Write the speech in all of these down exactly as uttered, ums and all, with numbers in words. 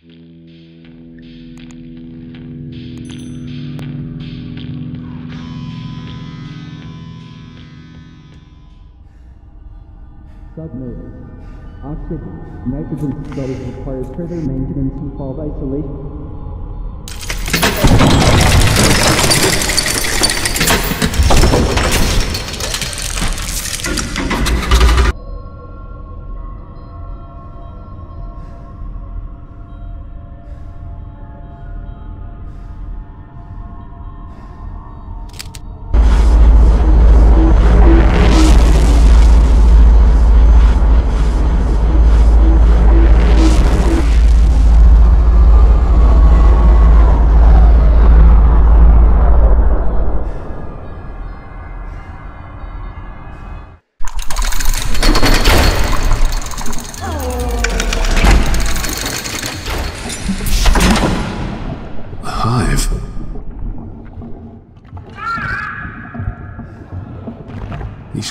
Subnotice. Oxygen, nitrogen studies require further maintenance and involve isolation.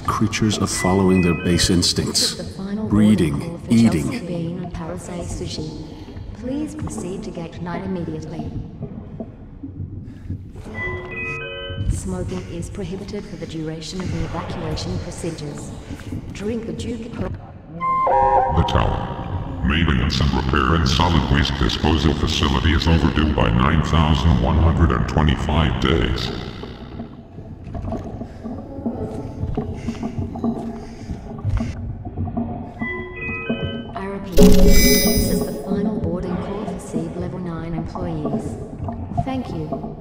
Creatures are following their base instincts, breeding, eating. Please proceed to gate nine immediately. Smoking is prohibited for the duration of the evacuation procedures. Drink the Duke. The tower, maintenance and repair and solid waste disposal facility is overdue by nine thousand one hundred twenty-five days. This is the final boarding call for Seed Level nine employees. Thank you.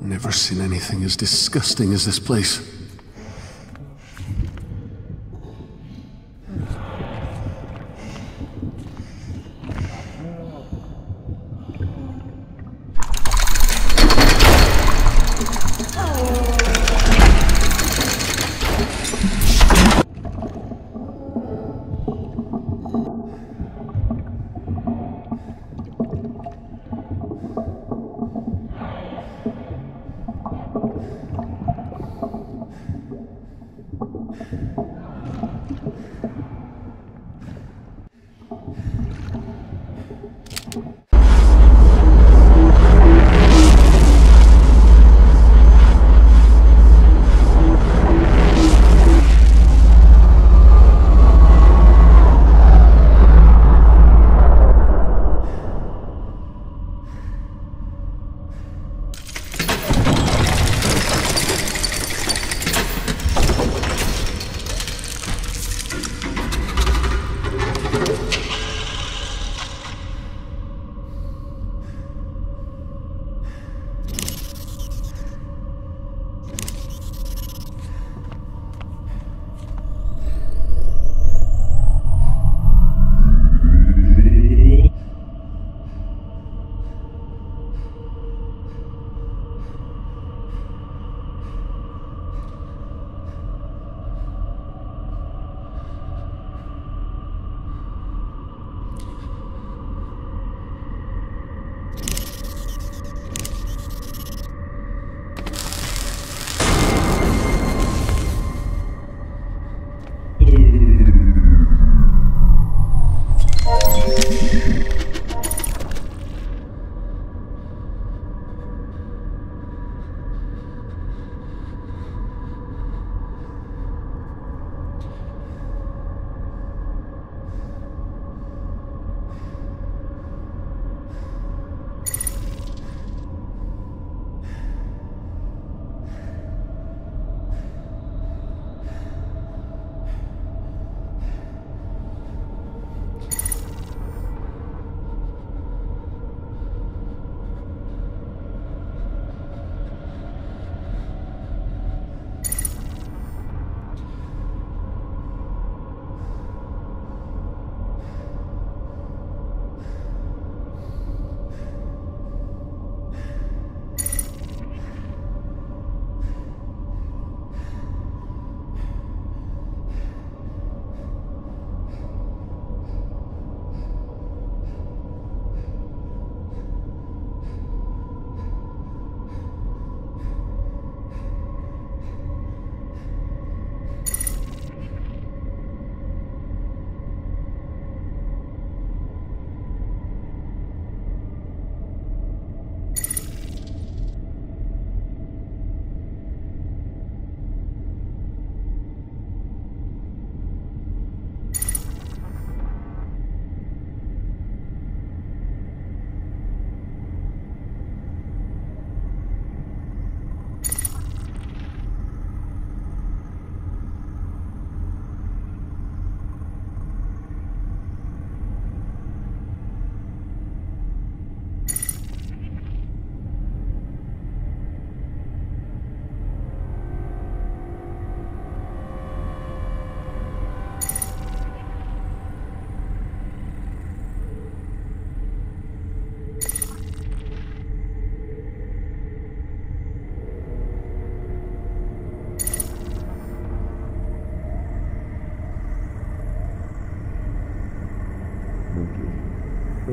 Never seen anything as disgusting as this place.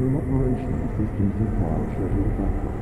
During operation, systems and files shut in the background.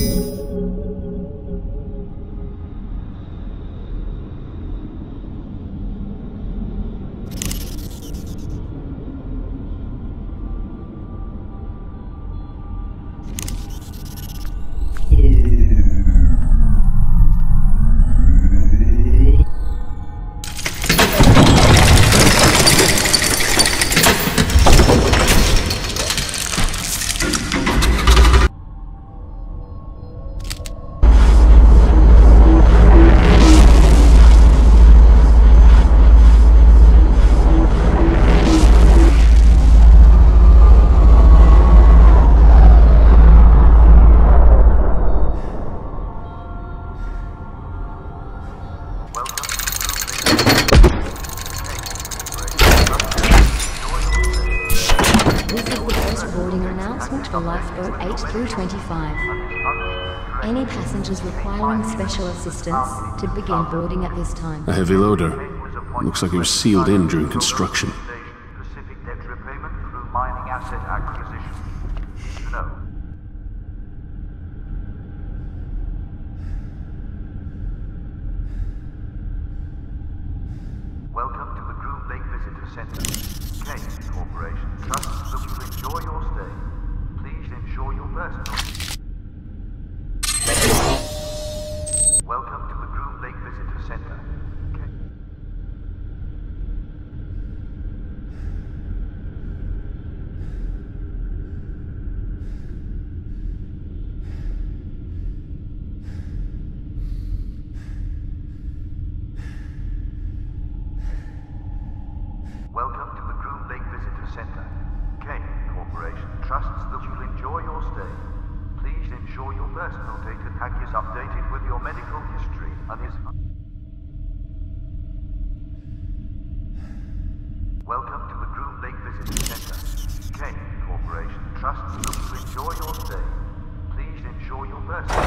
To begin boarding at this time. A heavy loader. Looks like it was sealed in during construction. Welcome to the Groom Lake Visitor Center. Kane Corporation trusts that you enjoy your stay. Please ensure your personal. Welcome to Visitor Center. Okay. Welcome to the Groom Lake Visitor Center. Kane Corporation trusts that you'll enjoy your stay. Please ensure your personal data tag is updated with your medical history and is... Welcome to the Groom Lake Visitor Center. Kane Corporation trusts that you enjoy your stay. Please ensure your personal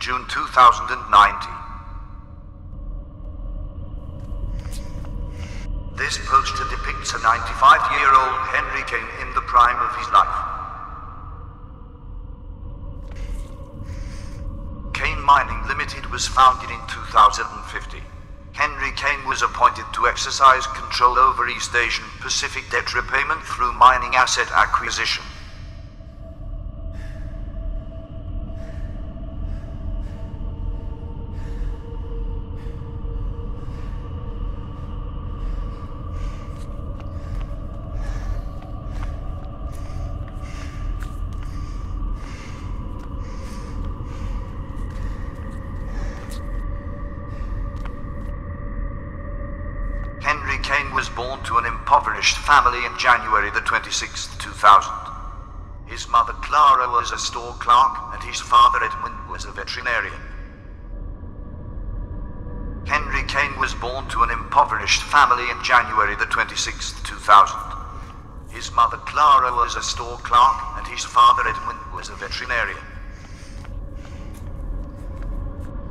June two thousand nineteen. This poster depicts a ninety-five-year-old Henry Kane in the prime of his life. Limited was founded in two thousand fifty. Henry Kane was appointed to exercise control over East Asian Pacific debt repayment through mining asset acquisition. Family in January the twenty-sixth, two thousand. His mother Clara was a store clerk and his father Edmund was a veterinarian. Henry Kane was born to an impoverished family in January the twenty-sixth, two thousand. His mother Clara was a store clerk and his father Edmund was a veterinarian.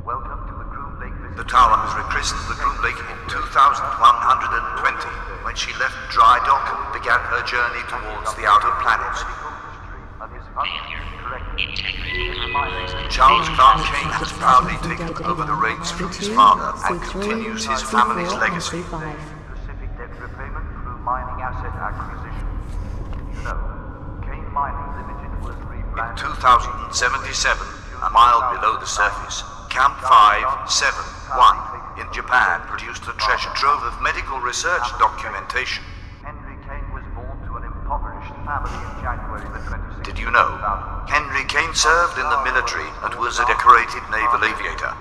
Welcome to the Groom Lake. The town was rechristened the Groom Lake in two thousand one hundred twenty. When she left dry dock and began her journey towards the outer planets. Charles Kane has proudly taken over the reins from his father and continues his family's legacy. Pacific debt repayment through mining asset acquisition. No, Kane Mining Limited was rebranded. In two thousand seventy-seven, a mile below the surface, Camp five seventy-one. In Japan, produced a treasure trove of medical research documentation. Henry Kane was born to an impoverished family in January the twenty-sixth. Did you know? Henry Kane served in the military and was a decorated naval aviator.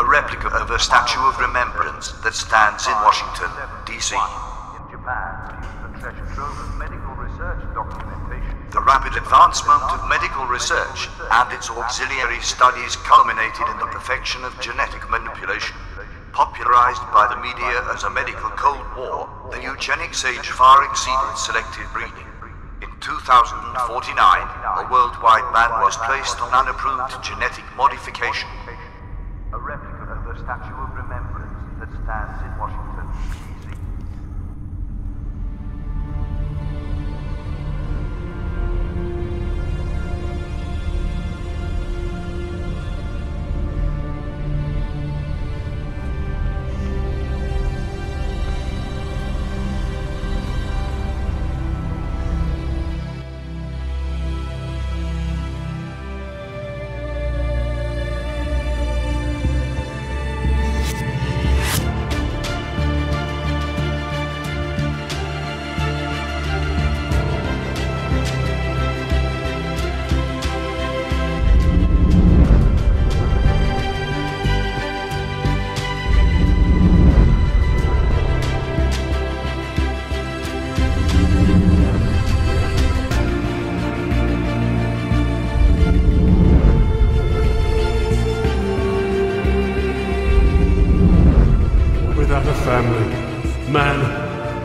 A replica of a statue of remembrance that stands in Washington, D C. In Japan, produced a treasure trove of medical research documentation. The rapid advancement of medical research and its auxiliary studies culminated in the perfection of genetic manipulation. Popularized by the media as a medical Cold War, the eugenics age far exceeded selective breeding. In two thousand forty-nine, a worldwide ban was placed on unapproved genetic modification. A replica of the Statue of Remembrance that stands in Washington, D C.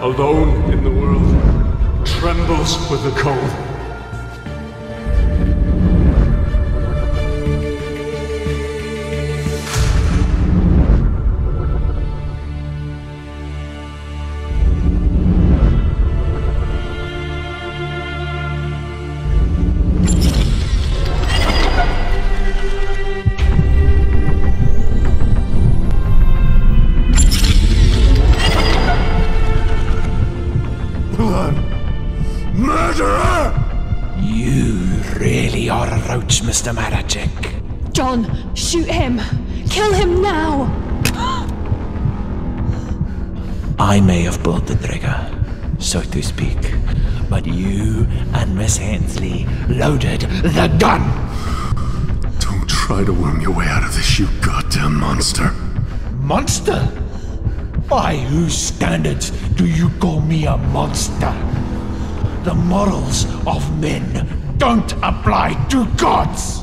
Alone in the world, trembles with the cold. Mister Marachek. John, shoot him! Kill him now! I may have pulled the trigger, so to speak, but you and Miss Hensley loaded the gun! Don't try to worm your way out of this, you goddamn monster. Monster? By whose standards do you call me a monster? The morals of men don't apply to gods!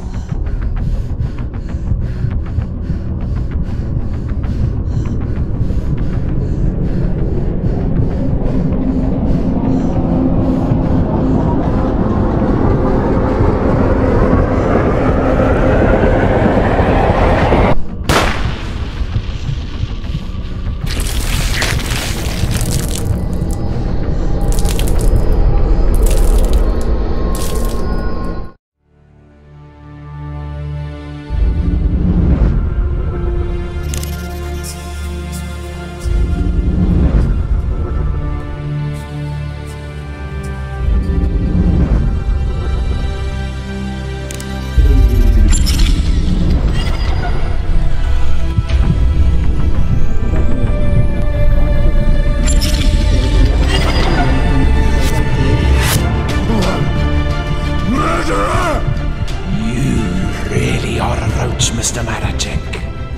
Mister Marachek.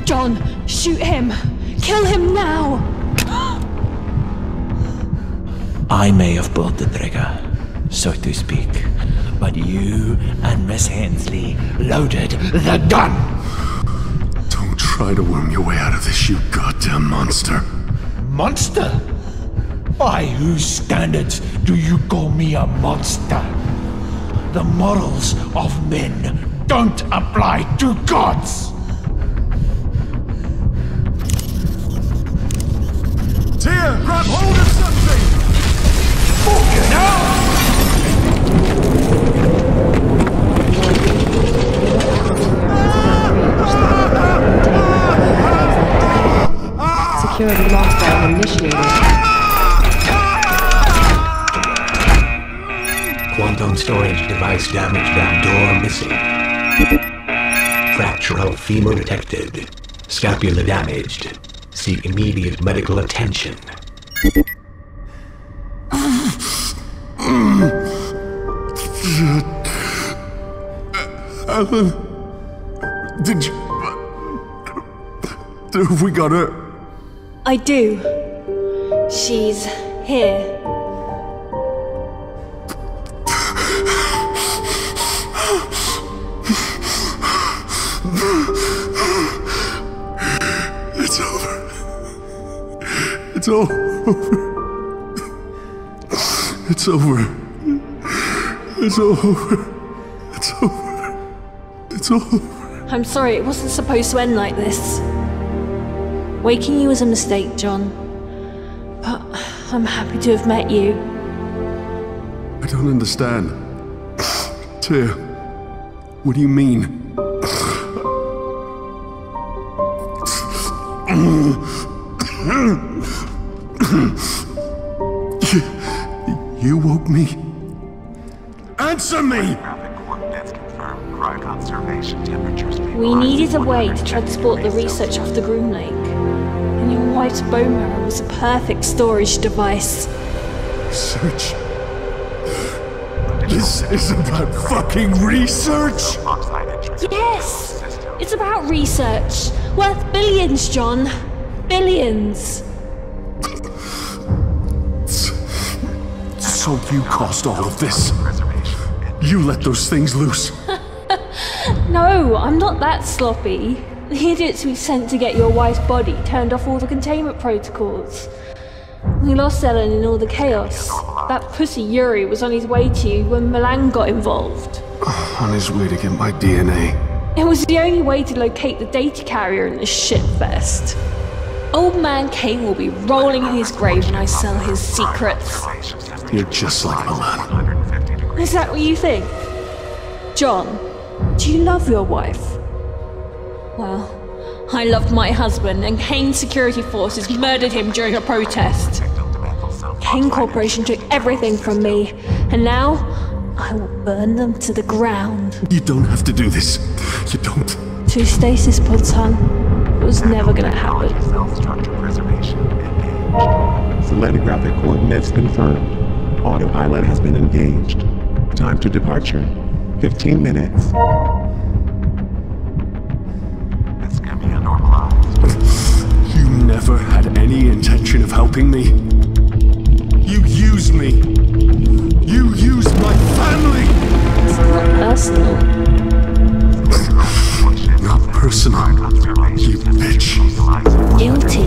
John, shoot him. Kill him now. I may have pulled the trigger, so to speak, but you and Miss Hensley loaded the gun. Don't try to worm your way out of this, you goddamn monster. Monster? By whose standards do you call me a monster? The morals of men don't apply to gods! Tia, grab hold of something! Fucking hell! Security lockdown initiated. Quantum storage device damaged, down door missing. Fractural femur detected. Scapula damaged. Seek immediate medical attention. Ellen, did you... Have we got her? I do. She's here. It's all over. It's over. It's all over. It's over. It's all over. I'm sorry, it wasn't supposed to end like this. Waking you was a mistake, John. But I'm happy to have met you. I don't understand. Tia, what do you mean? You, you woke me? Answer me! We needed a way to transport the research off the Groom Lake. And your wife's bone marrow was a perfect storage device. Research? This is about fucking research? Yes! It's about research. Worth billions, John. Billions. So you caused all of this. You let those things loose. No, I'm not that sloppy. The idiots we sent to get your wife's body turned off all the containment protocols. We lost Ellen in all the chaos. That pussy Yuri was on his way to you when Milan got involved. On his way to get my D N A. It was the only way to locate the data carrier in this shitfest. Old man Kane will be rolling in his grave when I sell his secrets. You're just like Milan. Is that what you think? John, do you love your wife? Well, I loved my husband, and Kane's security forces murdered him during a protest. Kane Corporation took everything from me, and now I will burn them to the ground. You don't have to do this. You don't. Two stasis pods, hon. It was never gonna happen. Selenographic coordinates confirmed. Autopilot has been engaged. Time to departure, fifteen minutes. It's gonna be normalized. You never had any intention of helping me. You used me. You used my family. It's not personal. Not personal. You bitch. Guilty.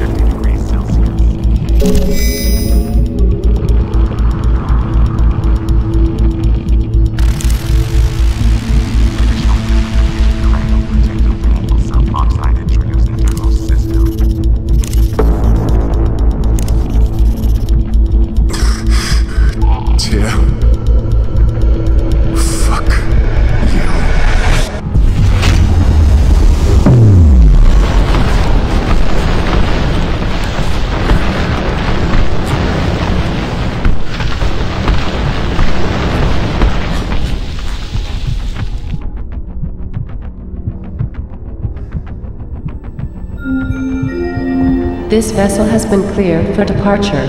This vessel has been cleared for departure.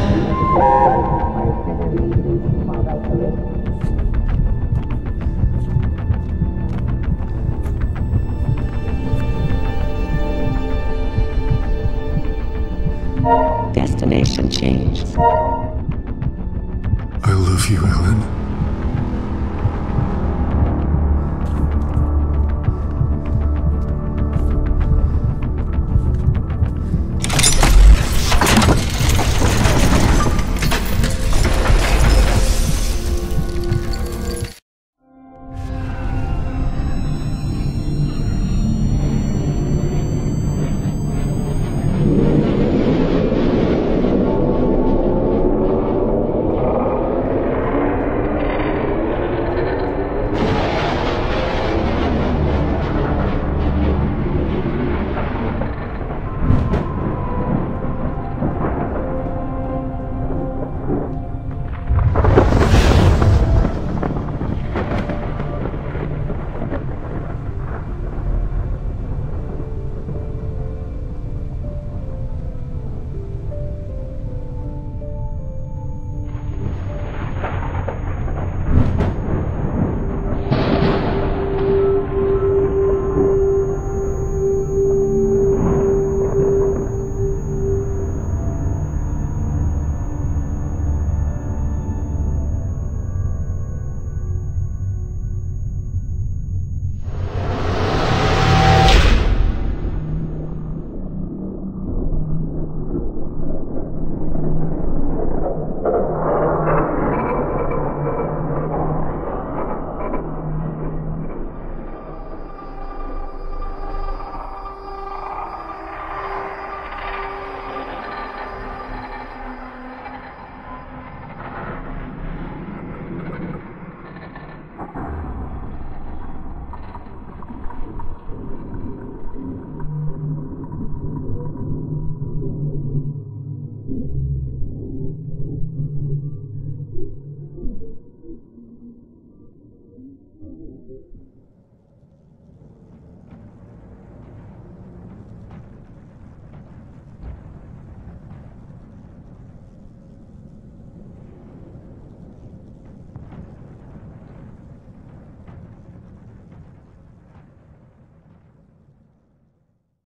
destination changed. I love you, Ellen.